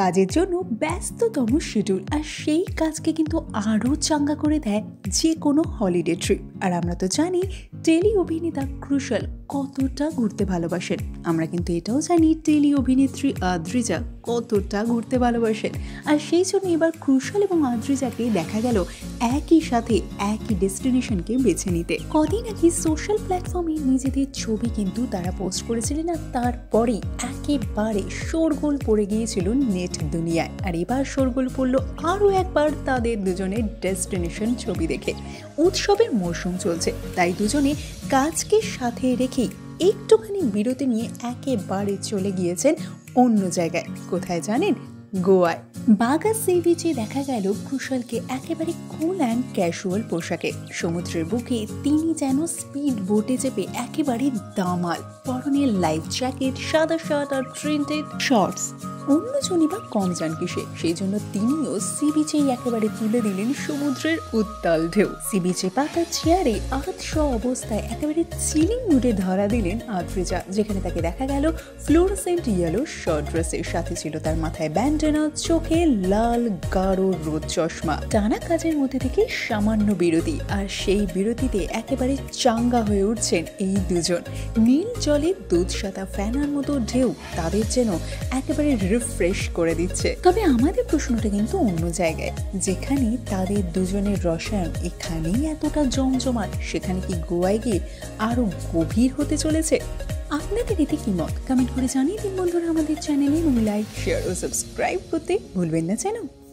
কাজের জন্য ব্যস্ততম শিডিউল আর সেই কাজকে কিন্তু আরও চাঙ্গা করে দেয় যে কোনো হলিডে ট্রিপ। আর আমরা তো জানি টেলি অভিনেতা ক্রুশাল কতটা ঘুরতে ভালোবাসেন, আমরা কিন্তু এটাও জানি টেলি অভিনেত্রী আদ্রিজা কতটা ঘুরতে ভালোবাসেন। আর সেই জন্য এবার ক্রুশাল এবং আদ্রিজাকে দেখা গেল একই সাথে একই ডেস্টিনেশনকে বেছে নিতে। কদিন আগে সোশ্যাল প্ল্যাটফর্মে নিজেদের ছবি কিন্তু তারা পোস্ট করেছিলেন আর তারপরেই একেবারে শোরগোল পড়ে গিয়েছিল নেট দুনিয়ায়। আর এবার শোরগোল পড়লো আরও একবার তাদের দুজনের ডেস্টিনেশন ছবি দেখে। উৎসবের মরশুম চলছে, তাই দুজনে কাজকে সাথে রেখেই একটুখানি বিরতি নিয়ে একেবারে চলে গিয়েছেন অন্য জায়গায়। কোথায় জানেন? গোয়ায় বাগা সি বিচে দেখা গেল ক্রুশালকে একেবারে কুল অ্যান্ড ক্যাজুয়াল পোশাকে। সমুদ্রের বুকে তিনি যেন স্পিড বোটে চেপে একেবারে দামাল, পরনে লাইফ জ্যাকেট, সাদা শার্ট আর প্রিন্টেড শর্টস। অন্যজনই বা কম যান কিসে, সেই জন্য তিনিও সি বিচেই একেবারে তুলে দিলেন সমুদ্রের উত্তাল ঢেউ। সি বিচে পাতা চেয়ারে আধশ অবস্থায় একেবারে চিলিং মুডে ধরা দিলেন আদ্রিজা, যেখানে তাকে দেখা গেল ফ্লোরোসেন্ট ইয়েলো শর্ট ড্রেসের সাথে ছিল তার মাথায় ব্যান্ডেনা, চোখে লাল গাঢ় রোদ চশমা। টানা কাজের মধ্যে থেকে সামান্য বিরতি, আর সেই বিরতিতে একেবারে চাঙ্গা হয়ে উঠছেন এই দুজন। নীল জলে দুধ সাদা ফ্যানার মতো ঢেউ তাদের যেন একেবারে রিফ্রেশ করে দিচ্ছে। তবে আমাদের প্রশ্নটা কিন্তু অন্য জায়গায়, যেখানে তাদের দুজনের রসায়ন এখানেই এতটা জমজমাট, সেখানে কি গোয়ায় গিয়ে আরো গভীর হতে চলেছে? আপনাদের এতে কি মত? কমেন্ট করে জানিয়ে দিন বন্ধুরা আমাদের চ্যানেলে, এবং লাইক, শেয়ার ও সাবস্ক্রাইব করতে ভুলবেন না যেন।